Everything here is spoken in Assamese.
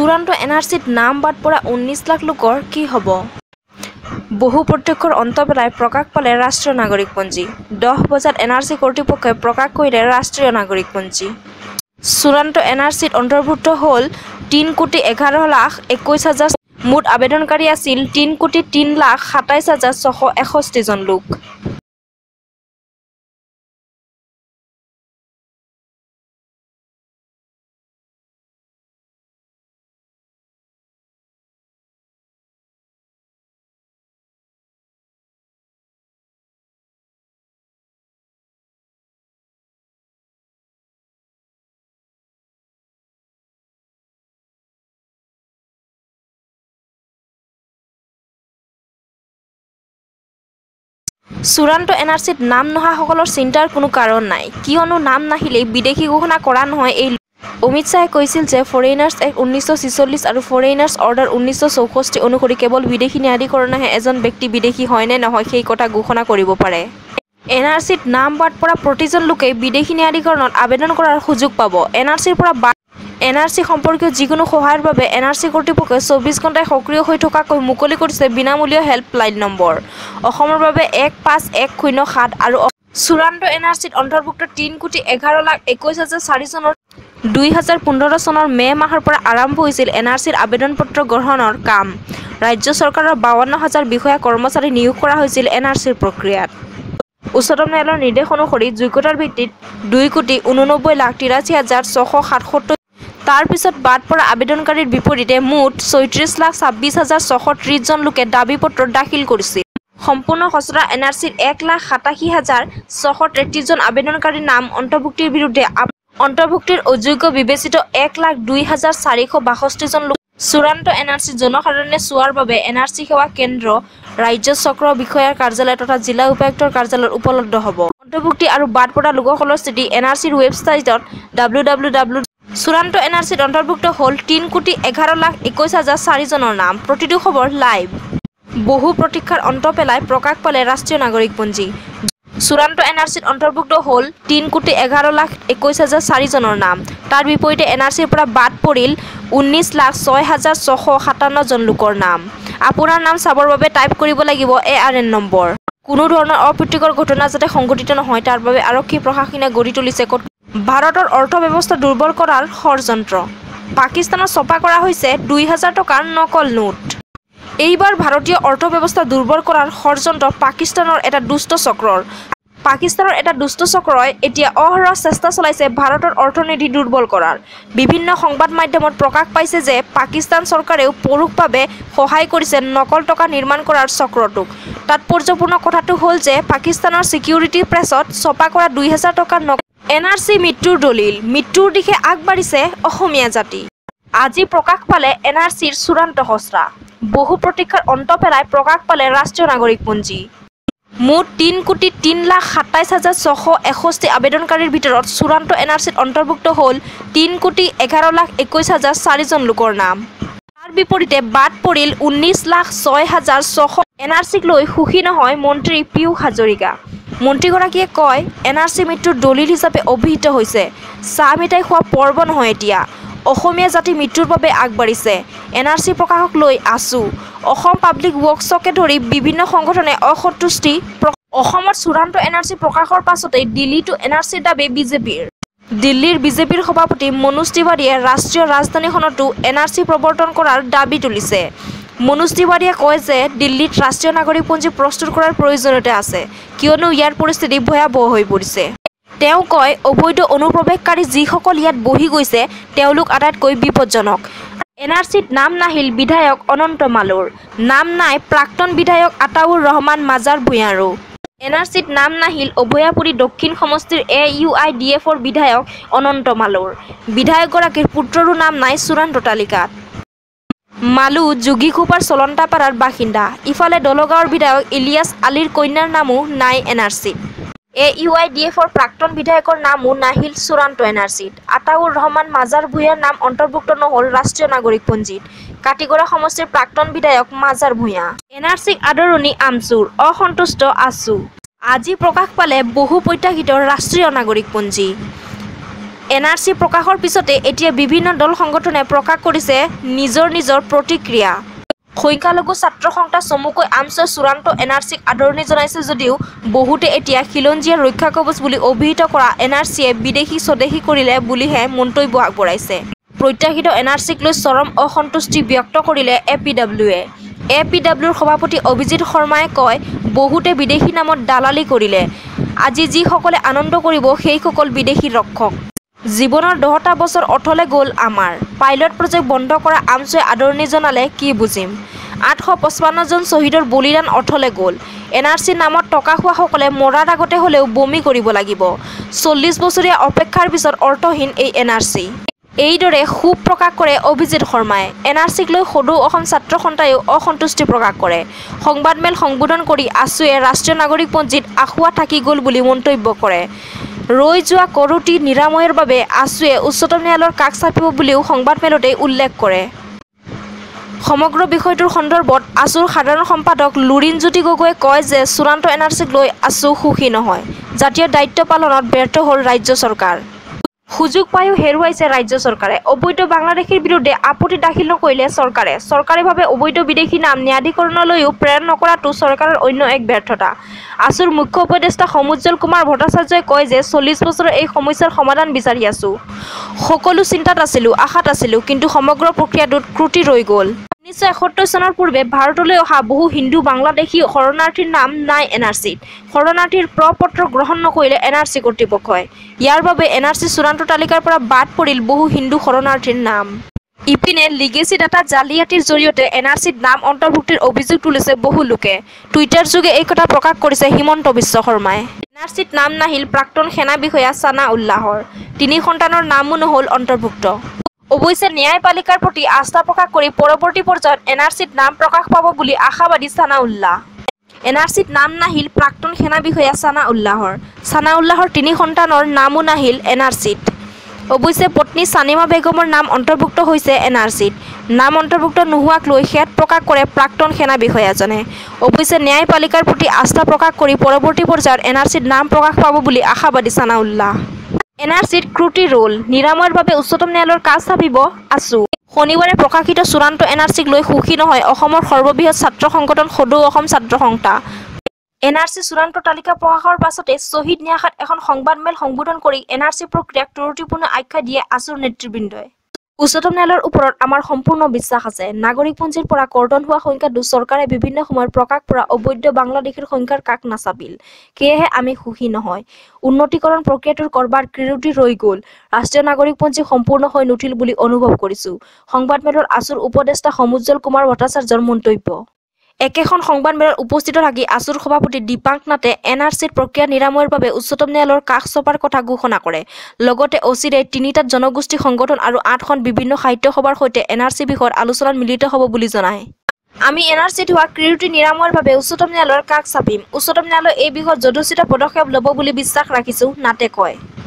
চূড়ান্ত এনআৰসিত নাম বাদ পৰা 19 লাখ লোকৰ কি হ'ব? বহু প্ৰত্যক্ষৰ অন্ত পেলাই প্ৰকাশ পালে ৰাষ্ট্ৰীয় নাগৰিকপঞ্জী। 10 বজাত এনআৰসি কৰ্তৃপক্ষে প্ৰকাশ কৰিলে ৰাষ্ট্ৰীয় নাগৰিকপঞ্জী। চূড়ান্ত এনআৰসিত অন্তৰ্ভুক্ত হ'ল 3,11,21,000 মুঠ আবেদনকাৰী আছিল 3,03,27,661 লোক। চূড়ান্ত এনআৰসিত নাম নহাসকলৰ চিন্তাৰ কোনো কাৰণ নাই, কিয়নো নাম নাহিলে বিদেশী ঘোষণা কৰা নহয়। এই অমিত শাহে কৈছিল যে ফৰেইনাৰ্ছ এক্ট 1946 আৰু ফৰেইনাৰ্ছ অৰ্ডাৰ 1964 অনুসৰি কেৱল বিদেশী ন্যায়াধিকৰণেহে এজন ব্যক্তি বিদেশী হয় নে নহয় সেই কথা ঘোষণা কৰিব পাৰে। এনআৰসিত নাম বাদ পৰা প্ৰতিজন লোকে বিদেশী ন্যায়াধিকৰণত আবেদন কৰাৰ সুযোগ পাব। এনআৰসি সম্পৰ্কীয় যিকোনো সহায়ৰ বাবে এনআৰসি কৰ্তৃপক্ষে 24 ঘণ্টাই সক্ৰিয় হৈ থকাকৈ মুকলি কৰিছে বিনামূলীয়া হেল্পলাইন নম্বৰ অসমৰ বাবে 151007 আৰু চূড়ান্ত এনআৰসিত অন্তৰ্ভুক্ত 3,11,21,004 চনৰ 2015 চনৰ মে মাহৰ পৰা আৰম্ভ হৈছিল এনআৰসিৰ আবেদন পত্ৰ গ্ৰহণৰ কাম। ৰাজ্য চৰকাৰৰ 52,000 বিষয়া কৰ্মচাৰী নিয়োগ কৰা হৈছিল এনআৰসিৰ প্ৰক্ৰিয়াত। উচ্চতম ন্যায়ালয়ৰ নিৰ্দেশ অনুসৰি যোগ্যতাৰ ভিত্তিত 2,89,83,677 তাৰ পিছত বাদ পৰা আবেদনকাৰীৰ বিপৰীতে মুঠ 34,26,630 জন লোকে দাবী পত্ৰ দাখিল কৰিছিল। সম্পূৰ্ণ খচৰা এনআৰসিৰ 1,87,633 জন আবেদনকাৰীৰ নাম অন্তৰ্ভুক্তিৰ বিৰুদ্ধে অন্তৰ্ভুক্তিৰ অযোগ্য বিবেচিত 1,02,462 জন লোক। চূড়ান্ত এনআৰসি জনসাধাৰণে চোৱাৰ বাবে এনআৰসি সেৱা কেন্দ্ৰ, ৰাজ্য চক্ৰ বিষয়াৰ কাৰ্যালয় তথা জিলা উপায়ুক্তৰ কাৰ্যালয়ত উপলব্ধ হ'ব। অন্তৰ্ভুক্তি আৰু বাদ পৰা লোকসকলৰ স্থিতি এনআৰসিৰ ৱেবছাইটত www চূড়ান্ত এনআৰসিত অন্তৰ্ভুক্ত হ'ল 3,11,21,004 জনৰ নাম। প্ৰতিটো খবৰ লাইভ। বহু প্ৰতীক্ষাৰ অন্ত পেলাই প্ৰকাশ পালে ৰাষ্ট্ৰীয় নাগৰিকপঞ্জী। চূড়ান্ত এনআৰসিত অন্তৰ্ভুক্ত হ'ল 3,11,21,004 জনৰ নাম। তাৰ বিপৰীতে এনআৰসিৰ পৰা বাদ পৰিল 19,06,657 জন লোকৰ নাম। আপোনাৰ নাম চাবৰ বাবে টাইপ কৰিব লাগিব ARN নম্বৰ। কোনো ধৰণৰ অপ্ৰীতিকৰ ঘটনা যাতে সংঘটিত নহয় তাৰ বাবে আৰক্ষী প্ৰশাসনে গঢ়ি তুলিছে ভাৰতৰ অৰ্থব্যৱস্থা দুৰ্বল কৰাৰ ষড়যন্ত্ৰ। পাকিস্তানত ছপা কৰা হৈছে 2,000 টকাৰ নকল নোট। এইবাৰ ভাৰতীয় অৰ্থব্যৱস্থা দুৰ্বল কৰাৰ ষড়যন্ত্ৰ পাকিস্তানৰ এটা দুষ্ট চক্ৰৰ। পাকিস্তানৰ এটা দুষ্ট চক্ৰই এতিয়া অহৰহ চেষ্টা চলাইছে ভাৰতৰ অৰ্থনীতি দুৰ্বল কৰাৰ। বিভিন্ন সংবাদ মাধ্যমত প্ৰকাশ পাইছে যে পাকিস্তান চৰকাৰেও পৰোক্ষভাৱে সহায় কৰিছে নকল টকা নিৰ্মাণ কৰাৰ চক্ৰটোক। তাৎপৰ্যপূৰ্ণ কথাটো হ'ল যে পাকিস্তানৰ ছিকিউৰিটি প্ৰেছত ছপা কৰা 2,000 টকাৰ এনআৰসি মৃত্যুৰ দলিল। মৃত্যুৰ দিশে আগবাঢ়িছে অসমীয়া জাতি। আজি প্ৰকাশ পালে এনআৰসিৰ চূড়ান্ত খচৰা। বহু প্ৰতীক্ষাৰ অন্ত পেলাই প্ৰকাশ পালে ৰাষ্ট্ৰীয় নাগৰিকপঞ্জী। মুঠ 3,03,27,661 আবেদনকাৰীৰ ভিতৰত চূড়ান্ত এনআৰসিত অন্তৰ্ভুক্ত হ'ল 3,11,21,004 জন লোকৰ নাম। তাৰ বিপৰীতে বাদ পৰিল 19,06,600। এনআৰসিক লৈ সুখী নহয় মন্ত্ৰী পিয়ুষ হাজৰিকা। মন্ত্ৰীগৰাকীয়ে কয় এনআৰসি মৃত্যুৰ দলিল হিচাপে অভিহিত হৈছে। চাহ মিঠাই খোৱা পৰ্ব নহয় এতিয়া। অসমীয়া জাতি মৃত্যুৰ বাবে আগবাঢ়িছে। এনআৰসি প্ৰকাশক লৈ আছো। অসম পাব্লিক ৱৰ্কছকে ধৰি বিভিন্ন সংগঠনে অসন্তুষ্টি অসমত চূড়ান্ত এনআৰসি প্ৰকাশৰ পাছতেই দিল্লী টু এনআৰচিৰ দাবী বিজেপিৰ। দিল্লীৰ বিজেপিৰ সভাপতি মনোজ তিৱাৰীয়ে ৰাষ্ট্ৰীয় ৰাজধানীখনতো এনআৰসি প্ৰৱৰ্তন কৰাৰ দাবী তুলিছে। মনোজ তিৱাৰীয়ে কয় যে দিল্লীত ৰাষ্ট্ৰীয় নাগৰিকপঞ্জী প্ৰস্তুত কৰাৰ প্ৰয়োজনীয়তা আছে, কিয়নো ইয়াৰ পৰিস্থিতি ভয়াৱহ হৈ পৰিছে। তেওঁ কয় অবৈধ অনুপ্ৰৱেশকাৰী যিসকল ইয়াত বহি গৈছে তেওঁলোক আটাইতকৈ বিপদজনক। এনআৰসিত নাম নাহিল বিধায়ক অনন্ত মালোৰ, নাম নাই প্ৰাক্তন বিধায়ক আতাউৰ ৰহমান মাজাৰ ভূঞাৰো। এনআৰসিত নাম নাহিল অভয়াপুৰী দক্ষিণ সমষ্টিৰ AUIDFৰ বিধায়ক অনন্ত মালোৰ। বিধায়কগৰাকীৰ পুত্ৰৰো নাম নাই চূড়ান্ত তালিকাত। মালু যোগীঘোপাৰ চলন্তাপাৰাৰ বাসিন্দা। ইফালে দলগাঁৱৰ বিধায়ক ইলিয়াছ আলীৰ কন্যাৰ নামো নাই এনআৰসিত। AUIDFৰ প্ৰাক্তন বিধায়কৰ নামো নাহিল চূড়ান্ত এনআৰসিত। আতাউৰ ৰহমান মাজাৰ ভূঞাৰ নাম অন্তৰ্ভুক্ত নহ'ল ৰাষ্ট্ৰীয় নাগৰিকপঞ্জীত। কাটিগড়া সমষ্টিৰ প্ৰাক্তন বিধায়ক মাজাৰ ভূঞা। এনআৰসিক আদৰণি আমচুৰ, অসন্তুষ্ট আছো। আজি প্ৰকাশ পালে বহু প্ৰত্যাশিত ৰাষ্ট্ৰীয় নাগৰিকপঞ্জী। NRC প্ৰকাশৰ পিছতে এতিয়া বিভিন্ন দল সংগঠনে প্ৰকাশ কৰিছে নিজৰ নিজৰ প্ৰতিক্ৰিয়া খৈকালগু ছাত্ৰ সংগঠন সমুকৈ আমছৰ চূড়ান্ত NRCক আদৰণি জনাইছে যদিও বহুতে এতিয়া খিলঞ্জিয়া ৰক্ষা কবচ বুলি অভিহিত কৰা NRCয়ে বিদেশী স্বদেশী কৰিলে বুলিহে মন্তব্য আগবঢ়াইছে প্ৰত্যাখিত NRCক লৈ চৰম অসন্তুষ্টি ব্যক্ত কৰিলে APWয়ে APWৰ সভাপতি অভিজিত শৰ্মাই কয় বহুতে বিদেশী নামত দালালি কৰিলে আজি যি সকলে আনন্দ কৰিব সেই সকল বিদেশী ৰক্ষক জীৱনৰ 10টা বছৰ অথলে গ'ল আমাৰ পাইলট প্ৰজেক্ট বন্ধ কৰা আমছয়ে আদৰণি জনালে কি বুজিম 855 জন শহীদৰ বলিদান অথলে গ'ল NRC নামত টকা খোৱা সকলে মৰাৰ আগতে হলেও বমি কৰিব লাগিব 40 বছৰীয়া অপেক্ষাৰ পিছত অৰ্থহীন এই NRC এইদৰে খুব প্ৰকাশ কৰে অভিজিত শৰ্মাই NRCক লৈ সদৌ অসম ছাত্ৰ সন্থায়ো অসন্তুষ্টি প্ৰকাশ কৰে সংবাদমেল সংবোধন কৰি আছুয়ে ৰাষ্ট্ৰীয় নাগৰিক পঞ্জীত আখুৱা থাকি গ'ল বুলি মন্তব্য কৰে ৰৈ যোৱা কৰোটি নিৰাময়ৰ বাবে আছুয়ে উচ্চতম ন্যায়ালয়ৰ কাষ চাপিব বুলিও সংবাদমেলতে উল্লেখ কৰে সমগ্ৰ বিষয়টোৰ সন্দৰ্ভত আছুৰ সাধাৰণ সম্পাদক লুৰিনজ্যোতি গগৈয়ে কয় যে চূড়ান্ত NRCক লৈ আছু সুখী নহয় জাতীয় দায়িত্ব পালনত ব্যৰ্থ হ'ল ৰাজ্য চৰকাৰ সুযোগ পায়ো হেৰুৱাইছে ৰাজ্য চৰকাৰে অবৈধ বাংলাদেশীৰ বিৰুদ্ধে আপত্তি দাখিল নকৰিলে চৰকাৰে সৰকাৰিভাবে অবৈধ বিদেশী নাম ন্যায়াধিকৰণলৈও প্ৰেৰণ নকৰাটো চৰকাৰৰ অন্য এক ব্যৰ্থতা আছুৰ মুখ্য উপদেষ্টা সমুজ্জ্বল কুমাৰ ভট্টাচাৰ্যই কয় যে 40 বছৰৰ এই সমস্যাৰ সমাধান বিচাৰি আছো সকলো চিন্তাত আছিলো আশাত আছিলো কিন্তু সমগ্ৰ প্ৰক্ৰিয়াটোত ত্ৰুটি ৰৈ গ'ল 1971 চনৰ পূৰ্বে ভাৰতলৈ অহা বহু হিন্দু বাংলাদেশী শৰণাৰ্থীৰ নাম নাই NRCত শৰণাৰ্থীৰ প্ৰপত্ৰ গ্ৰহণ নকৰিলে NRC কৰ্তৃপক্ষই ইয়াৰ বাবে NRC চূড়ান্ত তালিকাৰ পৰা বাদ পৰিল বহু হিন্দু শৰণাৰ্থীৰ নাম ইপিনে লিগেসি ডাটা জালিয়াতিৰ জৰিয়তে NRCত নাম অন্তৰ্ভুক্তিৰ অভিযোগ তুলিছে বহু লোকে টুইটাৰ যোগে এই কথা প্ৰকাশ কৰিছে হিমন্ত বিশ্ব শৰ্মাই NRCত নাম নাহিল প্ৰাক্তন সেনা বিষয়া সানা উল্লাহৰ তিনি সন্তানৰ নামও নহল অন্তৰ্ভুক্ত অৱশ্যে ন্যায়পালিকাৰ প্ৰতি আস্থা প্ৰকাশ কৰি পৰৱৰ্তী পৰ্যায়ত NRCত নাম প্ৰকাশ পাব বুলি আশাবাদী সানা উল্লাহ NRCত নাম নাহিল প্ৰাক্তন সেনা বিষয়া সানা উল্লাহৰ তিনি সন্তানৰ নামও নাহিল NRCত অৱশ্যে পত্নী সানিমা বেগমৰ নাম অন্তৰ্ভুক্ত হৈছে NRCত নাম অন্তৰ্ভুক্ত নোহোৱাক লৈ খেদ প্ৰকাশ কৰে প্ৰাক্তন সেনা বিষয়াজনে অৱশ্যে ন্যায়পালিকাৰ প্ৰতি আস্থা প্ৰকাশ কৰি পৰৱৰ্তী পৰ্যায়ত NRCত নাম প্ৰকাশ পাব বুলি আশাবাদী সানা উল্লাহ NRCত ক্ৰুটি ৰোল নিৰাময়ৰ বাবে উচ্চতম ন্যায়ালয়ৰ কাষ চাপিব আছু শনিবাৰে প্ৰকাশিত চূড়ান্ত NRCক লৈ সুখী নহয় অসমৰ সৰ্ববৃহৎ ছাত্ৰ সংগঠন সদৌ অসম ছাত্ৰ সংগঠন NRC চূড়ান্ত তালিকা প্ৰকাশৰ পাছতে শহীদ ন্যায়াখত এখন সংবাদমেল সংবোধন কৰি NRC প্ৰক্ৰিয়াক ত্ৰুটিপূৰ্ণ আখ্যা দিয়ে আছুৰ নেতৃবৃন্দই উচ্চতম ন্যায়ালয়ৰ ওপৰত আমাৰ সম্পূৰ্ণ বিশ্বাস আছে নাগৰিকপঞ্জীৰ পৰা কৰ্তন হোৱা সংখ্যা দু চৰকাৰে বিভিন্ন সময়ত প্ৰকাশ কৰা অবৈধ বাংলাদেশীৰ সংখ্যাৰ কাক নাচাবিল কেহে আমি সুখী নহয় উন্নতিকৰণ প্ৰক্ৰিয়াটোৰ কৰবাৰ ক্ৰিৰুটি ৰৈ গ'ল ৰাষ্ট্ৰীয় নাগৰিকপঞ্জী সম্পূৰ্ণ হৈ নুঠিল বুলি অনুভৱ কৰিছো সংবাদমেলৰ আছুৰ উপদেষ্টা সমুজ্জ্বল কুমাৰ ভট্টাচাৰ্যৰ মন্তব্য একেখন সংবাদমেলৰ উপস্থিত থাকি আছুৰ সভাপতি দীপাংক নাথে NRCৰ প্ৰক্ৰিয়া নিৰাময়ৰ বাবে উচ্চতম ন্যায়ালয়ৰ কাষ চপাৰ কথা ঘোষণা কৰে লগতে অচিৰেই 3টা জনগোষ্ঠী সংগঠন আৰু 8খন বিভিন্ন সাহিত্য সভাৰ সৈতে NRC বিষয়ৰ আলোচনাত মিলিত হ'ব বুলি জনায় আমি NRCত হোৱা ক্ৰিৰুটি নিৰাময়ৰ বাবে উচ্চতম ন্যায়ালয়ৰ কাষ চাপিম উচ্চতম ন্যায়ালয় এই বিষয়ত যথোচিত পদক্ষেপ ল'ব বুলি বিশ্বাস ৰাখিছো নাথে কয়